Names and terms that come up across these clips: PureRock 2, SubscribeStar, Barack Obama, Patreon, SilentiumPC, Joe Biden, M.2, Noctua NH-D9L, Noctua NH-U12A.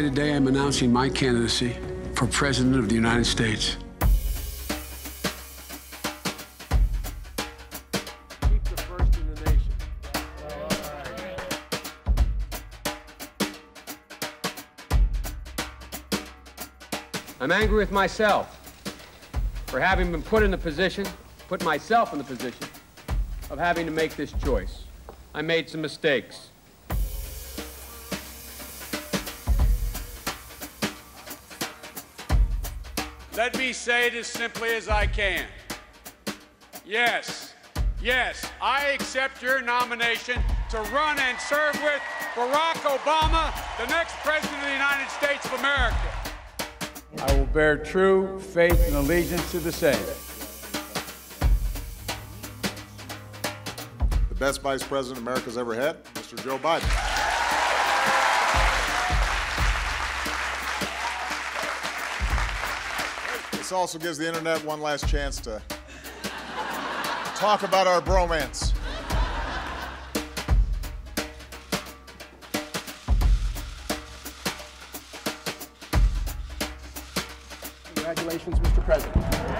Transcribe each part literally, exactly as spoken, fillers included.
Today, I'm announcing my candidacy for President of the United States. Keep the first in the nation. I'm angry with myself for having been put in the position, put myself in the position of having to make this choice. I made some mistakes. Let me say it as simply as I can. Yes, yes, I accept your nomination to run and serve with Barack Obama, the next President of the United States of America. I will bear true faith and allegiance to the same. The best Vice President America's ever had, Mister Joe Biden. This also gives the internet one last chance to talk about our bromance. Congratulations, Mister President. Yeah.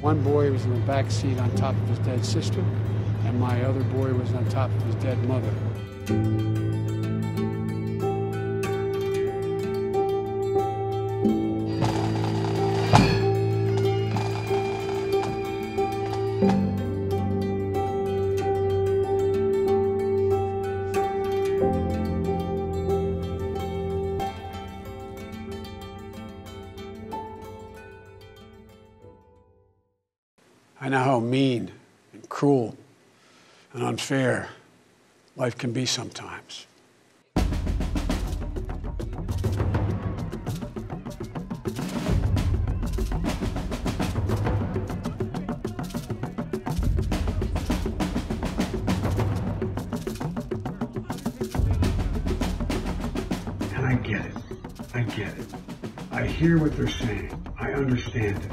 One boy was in the back seat on top of his dead sister, and my other boy was on top of his dead mother. I know how mean and cruel and unfair life can be sometimes. And I get it. I get it. I hear what they're saying. I understand it.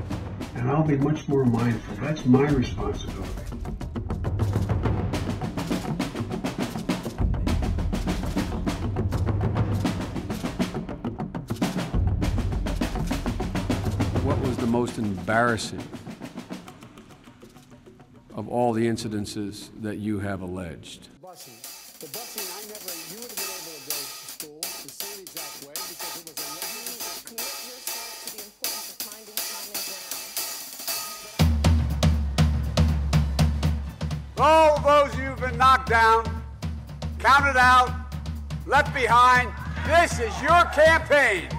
And I'll be much more mindful. That's my responsibility. What was the most embarrassing of all the incidences that you have alleged? The busing. The busing, I never, you would have been able to go to school the same exact way because it was a negative. Commit yourself to the importance of finding common ground. All those who've been knocked down, counted out, left behind, this is your campaign.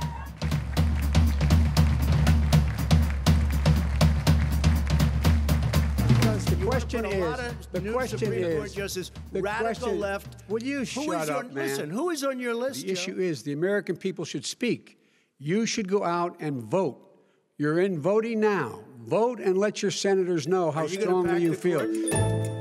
Because the question is, the question is, justice, the radical left. Will you shut up, man? Listen, who is on your list? The issue is the American people should speak. You should go out and vote. You're in voting now. Vote and let your senators know how strongly you feel.